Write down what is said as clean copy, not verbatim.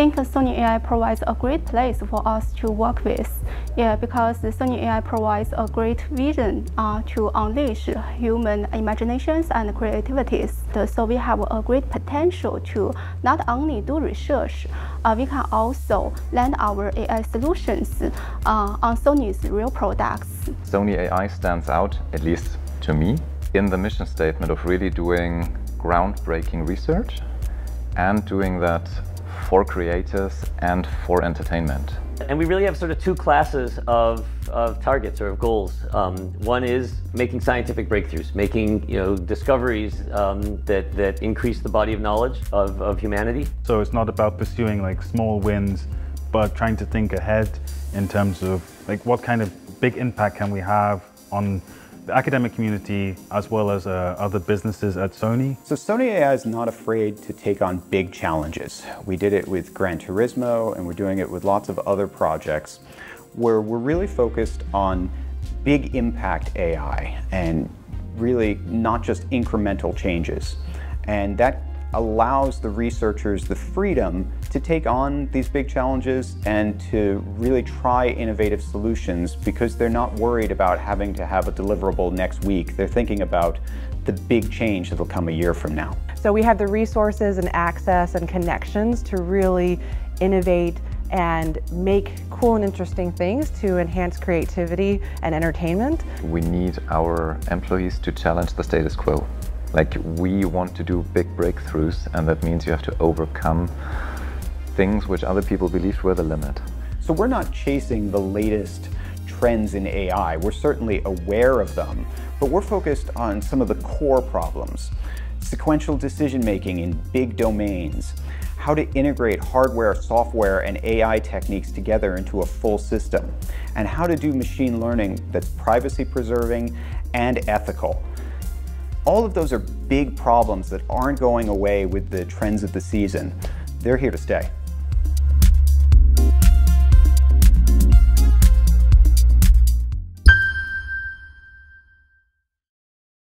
think Sony AI provides a great place for us to work with. Yeah, because the Sony AI provides a great vision to unleash human imaginations and creativities. So we have a great potential to not only do research, we can also land our AI solutions on Sony's real products. Sony AI stands out, at least to me, in the mission statement of really doing groundbreaking research and doing that for creators and for entertainment. And we really have sort of two classes of targets or of goals. One is making scientific breakthroughs, making discoveries that increase the body of knowledge of humanity. So it's not about pursuing like small wins, but trying to think ahead in terms of like what kind of big impact can we have on the academic community as well as other businesses at Sony. So Sony AI is not afraid to take on big challenges. We did it with Gran Turismo and we're doing it with lots of other projects where we're really focused on big impact AI and really not just incremental changes. And that allows the researchers the freedom to take on these big challenges and to really try innovative solutions because they're not worried about having to have a deliverable next week. They're thinking about the big change that'll come a year from now. So we have the resources and access and connections to really innovate and make cool and interesting things to enhance creativity and entertainment. We need our employees to challenge the status quo. Like, we want to do big breakthroughs, and that means you have to overcome things which other people believed were the limit. So we're not chasing the latest trends in AI. We're certainly aware of them, but we're focused on some of the core problems. Sequential decision-making in big domains, how to integrate hardware, software, and AI techniques together into a full system, and how to do machine learning that's privacy-preserving and ethical. All of those are big problems that aren't going away with the trends of the season. They're here to stay.